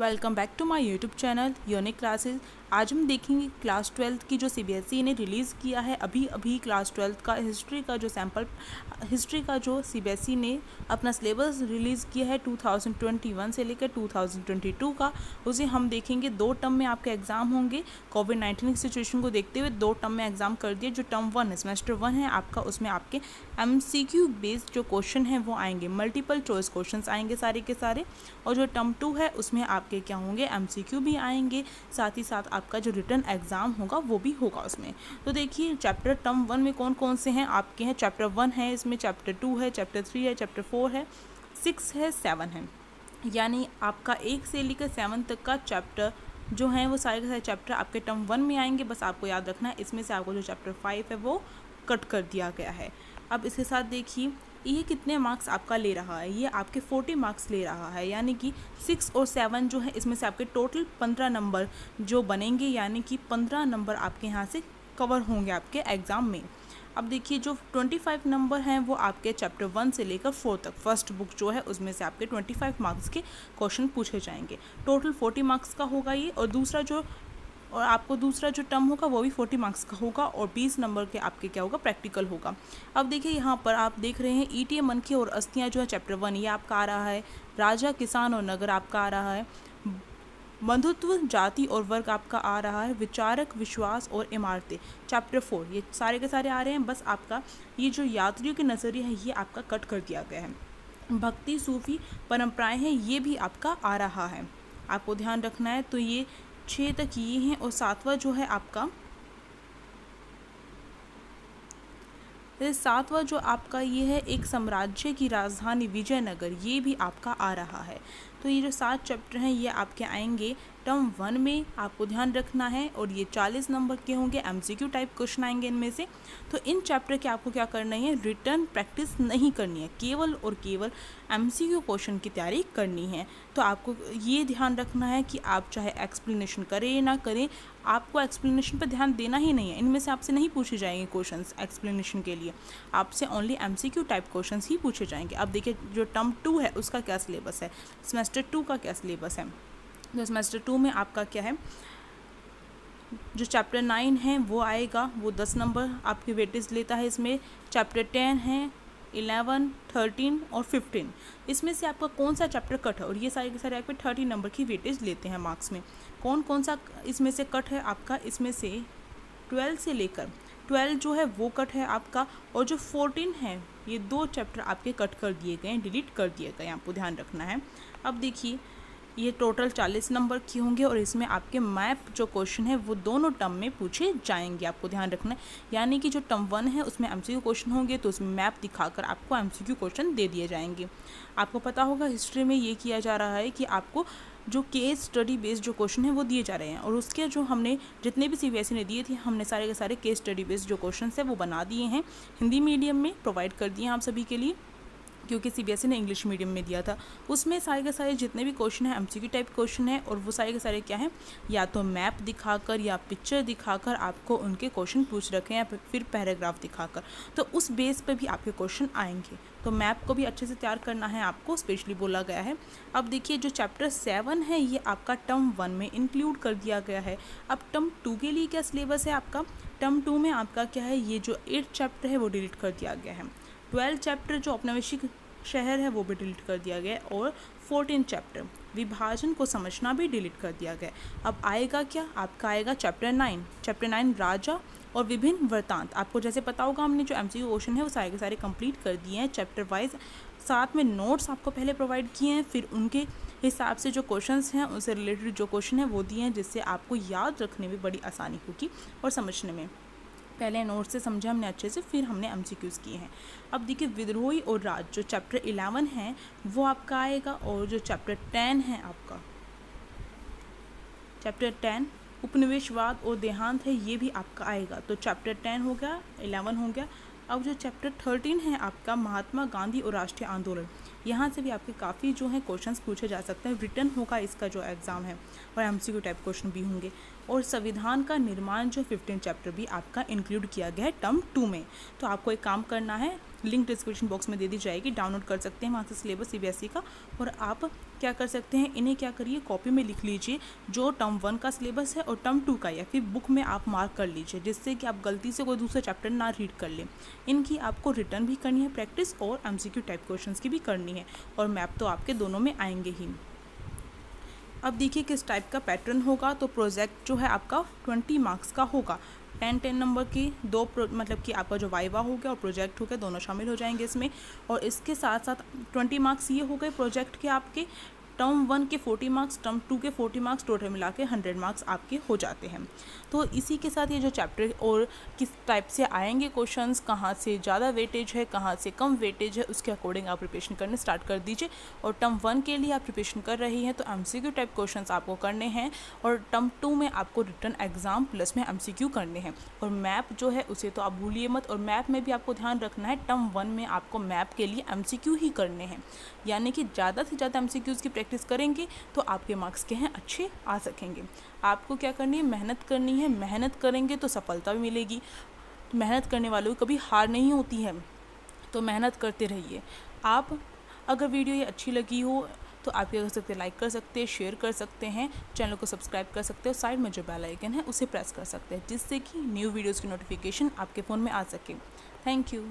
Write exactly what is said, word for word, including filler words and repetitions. Welcome back to my YouTube channel योनेक classes. आज हम देखेंगे क्लास ट्वेल्थ की जो सीबीएसई ने रिलीज़ किया है अभी अभी क्लास ट्वेल्थ का हिस्ट्री का जो सैम्पल हिस्ट्री का जो सीबीएसई ने अपना सिलेबस रिलीज़ किया है टू थाउजेंड ट्वेंटी वन से लेकर टू थाउजेंड ट्वेंटी टू का। उसे हम देखेंगे। दो टर्म में आपके एग्ज़ाम होंगे। कोविड नाइन्टीन सिचुएशन को देखते हुए दो टर्म में एग्ज़ाम कर दिए। जो टर्म वन है, सेमेस्टर वन है आपका, उसमें आपके एम सी क्यू बेस्ड जो क्वेश्चन हैं वो आएंगे, मल्टीपल चॉइस क्वेश्चन आएंगे सारे के सारे। और जो टर्म टू है उसमें आपके क्या होंगे, एमसीक्यू भी आएंगे, साथ ही साथ आपका जो रिटन एग्ज़ाम होगा वो भी होगा उसमें। तो देखिए चैप्टर टर्म वन में कौन कौन से हैं आपके हैं। चैप्टर वन है, इसमें चैप्टर टू है, चैप्टर थ्री है, चैप्टर फोर है, सिक्स है, सेवन है। यानी आपका एक से लेकर सेवन तक का चैप्टर जो है वो सारे के सारे चैप्टर आपके टर्म वन में आएंगे। बस आपको याद रखना है। इसमें से आपको जो चैप्टर फाइव है वो कट कर दिया गया है। अब इसके साथ देखिए ये कितने मार्क्स आपका ले रहा है, ये आपके फोर्टी मार्क्स ले रहा है। यानी कि सिक्स और सेवन जो है इसमें से आपके टोटल पंद्रह नंबर जो बनेंगे, यानी कि पंद्रह नंबर आपके यहाँ से कवर होंगे आपके एग्ज़ाम में। अब देखिए जो पच्चीस नंबर हैं वो आपके चैप्टर वन से लेकर फोर तक फर्स्ट बुक जो है उसमें से आपके पच्चीस मार्क्स के क्वेश्चन पूछे जाएंगे। टोटल चालीस मार्क्स का होगा ये। और दूसरा जो और आपको दूसरा जो टर्म होगा वो भी चालीस मार्क्स का होगा। और बीस नंबर के आपके क्या होगा, प्रैक्टिकल होगा। अब देखिए यहाँ पर आप देख रहे हैं ई टी एम मनखी और अस्थियाँ जो है चैप्टर वन ये आपका आ रहा है। राजा किसान और नगर आपका आ रहा है। बंधुत्व जाति और वर्ग आपका आ रहा है। विचारक विश्वास और इमारतें चैप्टर फोर ये सारे के सारे आ रहे हैं। बस आपका ये जो यात्रियों के नजरिया है ये आपका कट कर दिया गया है। भक्ति सूफी परंपराएँ हैं ये भी आपका आ रहा है, आपको ध्यान रखना है। तो ये छः तक ये हैं। और सातवां जो है आपका सातवां जो आपका ये है एक साम्राज्य की राजधानी विजयनगर, ये भी आपका आ रहा है। तो ये जो सात चैप्टर हैं ये आपके आएंगे टर्म वन में, आपको ध्यान रखना है। और ये चालीस नंबर के होंगे, एमसीक्यू टाइप क्वेश्चन आएंगे इनमें से। तो इन चैप्टर के आपको क्या करना है, रिटर्न प्रैक्टिस नहीं करनी है, केवल और केवल एमसीक्यू क्वेश्चन की तैयारी करनी है। तो आपको ये ध्यान रखना है कि आप चाहे एक्सप्लेनेशन करें ना करें, आपको एक्सप्लेनेशन पर ध्यान देना ही नहीं है। इनमें से आपसे नहीं पूछे जाएंगे क्वेश्चन एक्सप्लेनेशन के लिए, आपसे ओनली एमसीक्यू टाइप क्वेश्चन ही पूछे जाएंगे। अब देखिए जो टर्म टू है उसका क्या सिलेबस है, सेमेस्टर टू का क्या सिलेबस है। तो सेमेस्टर टू में आपका क्या है, जो चैप्टर नाइन है वो आएगा, वो दस नंबर आपके वेटेज लेता है। इसमें चैप्टर टेन है, इलेवन, थर्टीन और फिफ्टीन, इसमें से आपका कौन सा चैप्टर कट है। और ये सारे के सारे आपके थर्टी नंबर की वेटेज लेते हैं मार्क्स में। कौन कौन सा इसमें से कट है आपका, इसमें से ट्वेल्व से लेकर ट्वेल्व जो है वो कट है आपका। और जो फोर्टीन है ये दो चैप्टर आपके कट कर दिए गए हैं, डिलीट कर दिए गए, आपको ध्यान रखना है। अब देखिए ये टोटल चालीस नंबर के होंगे। और इसमें आपके मैप जो क्वेश्चन है वो दोनों टर्म में पूछे जाएंगे, आपको ध्यान रखना है। यानी कि जो टर्म वन है उसमें एमसीक्यू क्वेश्चन होंगे, तो उसमें मैप दिखाकर आपको एमसीक्यू क्वेश्चन दे दिए जाएंगे। आपको पता होगा हिस्ट्री में ये किया जा रहा है कि आपको जो केस स्टडी बेस्ड जो क्वेश्चन है वो दिए जा रहे हैं। और उसके जो हमने जितने भी सीबीएसई ने दिए थे हमने सारे के सारे केस स्टडी बेस्ड जो क्वेश्चन है वो बना दिए हैं, हिंदी मीडियम में प्रोवाइड कर दिए हैं आप सभी के लिए, क्योंकि सीबीएसई ने इंग्लिश मीडियम में दिया था। उसमें सारे के सारे जितने भी क्वेश्चन हैं एमसीक्यू टाइप क्वेश्चन है। और वो सारे के सारे क्या हैं, या तो मैप दिखाकर या पिक्चर दिखाकर आपको उनके क्वेश्चन पूछ रखे हैं, या फिर पैराग्राफ दिखाकर। तो उस बेस पे भी आपके क्वेश्चन आएंगे। तो मैप को भी अच्छे से तैयार करना है आपको, स्पेशली बोला गया है। अब देखिए जो चैप्टर सेवन है ये आपका टर्म वन में इंक्लूड कर दिया गया है। अब टर्म टू के लिए क्या सिलेबस है आपका, टर्म टू में आपका क्या है, ये जो एट चैप्टर है वो डिलीट कर दिया गया है। ट्वेल्व चैप्टर जो औपनिवेशिक शहर है वो भी डिलीट कर दिया गया। और फोर्टीन चैप्टर विभाजन को समझना भी डिलीट कर दिया गया। अब आएगा क्या आपका, आएगा चैप्टर नाइन। चैप्टर नाइन राजा और विभिन्न वृत्तांत, आपको जैसे पता होगा हमने जो एमसीक्यू क्वेश्चन है वो सारे के सारे कंप्लीट कर दिए हैं चैप्टर वाइज। साथ में नोट्स आपको पहले प्रोवाइड किए हैं, फिर उनके हिसाब से जो क्वेश्चंस हैं उनसे रिलेटेड जो क्वेश्चन है वो दिए हैं, जिससे आपको याद रखने में बड़ी आसानी होगी और समझने में। पहले नोट से समझा हमने अच्छे से, फिर हमने एमसीक्यूज़ किए हैं। अब देखिए विद्रोही और राज जो चैप्टर इलेवन है वो आपका आएगा। और जो चैप्टर टेन है आपका, चैप्टर टेन उपनिवेशवाद और देहांत है ये भी आपका आएगा। तो चैप्टर टेन हो गया, इलेवन हो गया। अब जो चैप्टर थर्टीन है आपका महात्मा गांधी और राष्ट्रीय आंदोलन, यहाँ से भी आपके काफ़ी जो है क्वेश्चंस पूछे जा सकते हैं। रिटर्न होगा इसका जो एग्ज़ाम है और एमसीक्यू टाइप क्वेश्चन भी होंगे। और संविधान का निर्माण जो फिफ्टीन चैप्टर भी आपका इंक्लूड किया गया है टर्म टू में। तो आपको एक काम करना है, लिंक डिस्क्रिप्शन बॉक्स में दे दी जाएगी, डाउनलोड कर सकते हैं वहाँ से सिलेबस सीबीएसई का। और आप क्या कर सकते हैं, इन्हें क्या करिए कॉपी में लिख लीजिए जो टर्म वन का सिलेबस है और टर्म टू का, या फिर बुक में आप मार्क कर लीजिए जिससे कि आप गलती से कोई दूसरा चैप्टर ना रीड कर लें। इनकी आपको रिटर्न भी करनी है प्रैक्टिस और एमसीक्यू टाइप क्वेश्चंस की भी करनी है, और मैप तो आपके दोनों में आएंगे ही। अब देखिए किस टाइप का पैटर्न होगा। तो प्रोजेक्ट जो है आपका ट्वेंटी मार्क्स का होगा, टेन टेन नंबर की दो मतलब कि आपका जो वाइवा हो गया और प्रोजेक्ट हो गया दोनों शामिल हो जाएंगे इसमें। और इसके साथ साथ ट्वेंटी मार्क्स ये हो गए प्रोजेक्ट के आपके, टर्म वन के फोर्टी मार्क्स, टर्म टू के फोर्टी मार्क्स, टोटल मिला के हंड्रेड मार्क्स आपके हो जाते हैं। तो इसी के साथ ये जो चैप्टर और किस टाइप से आएंगे क्वेश्चंस, कहाँ से ज़्यादा वेटेज है कहाँ से कम वेटेज है, उसके अकॉर्डिंग आप प्रिपरेशन करने स्टार्ट कर दीजिए। और टर्म वन के लिए आप प्रिपरेशन कर रही हैं तो एमसीक्यू टाइप क्वेश्चंस आपको करने हैं, और टर्म टू में आपको रिटर्न एग्जाम प्लस में एमसीक्यू करने हैं। और मैप जो है उसे तो आप भूलिए मत, और मैप में भी आपको ध्यान रखना है, टर्म वन में आपको मैप के लिए एमसीक्यू ही करने हैं, यानी कि ज़्यादा से ज़्यादा एमसीक्यूज़ की प्रैक्टिस करेंगे तो आपके मार्क्स के हैं अच्छे आ सकेंगे। आपको क्या करनी है, मेहनत करनी है, मेहनत करेंगे तो सफलता भी मिलेगी। मेहनत करने वालों को कभी हार नहीं होती है, तो मेहनत करते रहिए आप। अगर वीडियो ये अच्छी लगी हो तो आप क्या कर सकते हैं, लाइक कर सकते हैं, शेयर कर सकते हैं, चैनल को सब्सक्राइब कर सकते हैं, साइड में जो बेल आइकन है उसे प्रेस कर सकते हैं जिससे कि न्यू वीडियोज़ की नोटिफिकेशन आपके फ़ोन में आ सके। Thank you.